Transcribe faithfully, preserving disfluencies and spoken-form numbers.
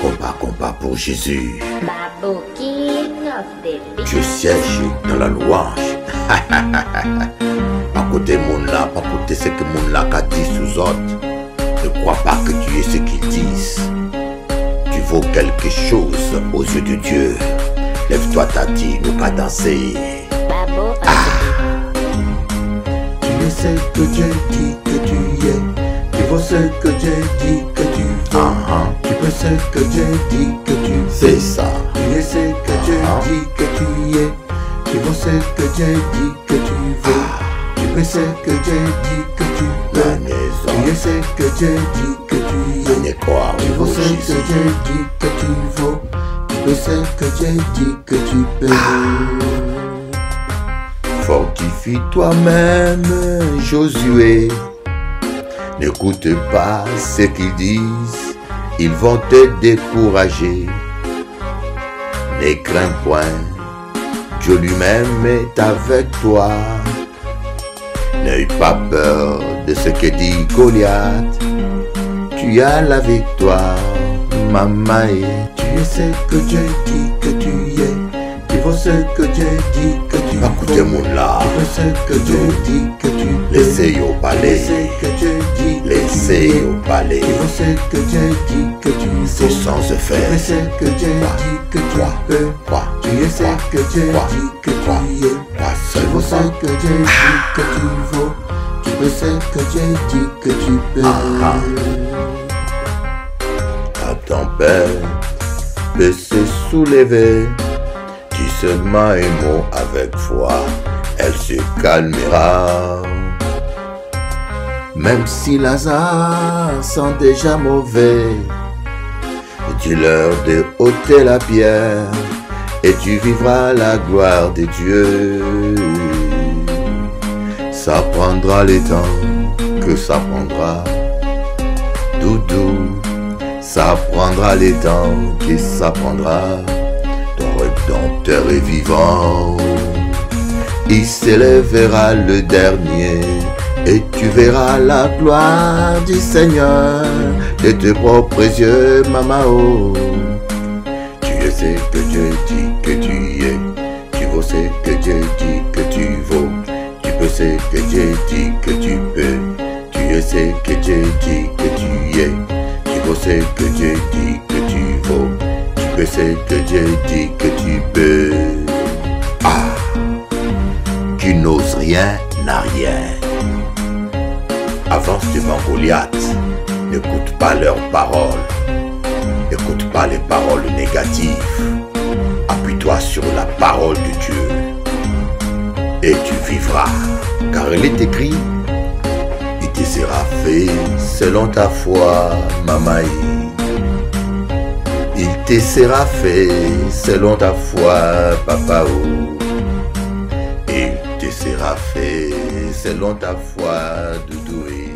Combat, combat pour Jésus. Je siège dans la louange. Pas côté mon là, pas côté ce que mon là qu'a dit sous autres. Ne crois pas que tu es ce qu'ils disent. Tu vaux quelque chose aux yeux de Dieu. Lève-toi, Tati, nous pas danser. Ah. Tu es ce que Dieu dit que tu es. Tu vaux ce que Dieu dit que tu es. Uh-huh. Tu peux ce que Dieu dit que tu es. C'est ça. Tu es ce que uh-huh. Dieu dit que tu es. Tu vaux ce que Dieu dit que tu veux. Ah. Tu peux ce que Dieu dit que tu veux. Tu es ce que Dieu dit que tu es. Tu vaux ce que Dieu dit que tu veux. Tu peux ce que Dieu dit que tu peux. Ah. Fortifie toi-même, Josué. N'écoute pas ce qu'ils disent. Ils vont te décourager. Ne crains point. Dieu lui-même est avec toi. N'aie pas peur de ce que dit Goliath. Tu as la victoire, maman. Tu es ce que Dieu dit que tu es. Tu vaux ce que Dieu dit que tu es. Écoutez-moi là. Tu vaux ce que Dieu dit que tu es. Laissez au palais. Laissez au palais. Tu vaux ce que Dieu dit que tu es. C'est sans se faire. Tu vaux ce que Dieu dit que tu peux. Tu es ce que Dieu dit que tu es. Tu vaux ce que Dieu dit que tu vaux. Tu peux ce que Dieu dit que tu peux. La tempête peut se soulever. Dis seulement un mot avec foi, elle se calmera. Même si les arts sont déjà mauvais, dis-leur de ôter la pierre. Et tu vivras la gloire de Dieu. Ça prendra le temps que ça prendra. Doudou, ça prendra le temps que ça prendra. Ton Rédempteur est vivant. Il s'élèvera le dernier. Et tu verras la gloire du Seigneur de tes propres yeux, Mamao. Tu sais que Dieu dit que tu es. Tu vaux ce que Dieu dit que tu vaux. Tu peux ce que Dieu dit que tu peux. Tu sais que Dieu dit que tu es. Tu vaux ce que Dieu dit que tu vaux. Tu peux ce que Dieu dit que tu peux. Ah, qui n'ose rien n'a rien. Avance devant Goliath. N'écoute pas leurs paroles. N'écoute pas les paroles négatives. Appuie-toi sur la parole de Dieu et tu vivras. Car il est écrit, il te sera fait selon ta foi, Mamaï. Il te sera fait selon ta foi, Papaou. Il te sera fait selon ta foi, Doudoué.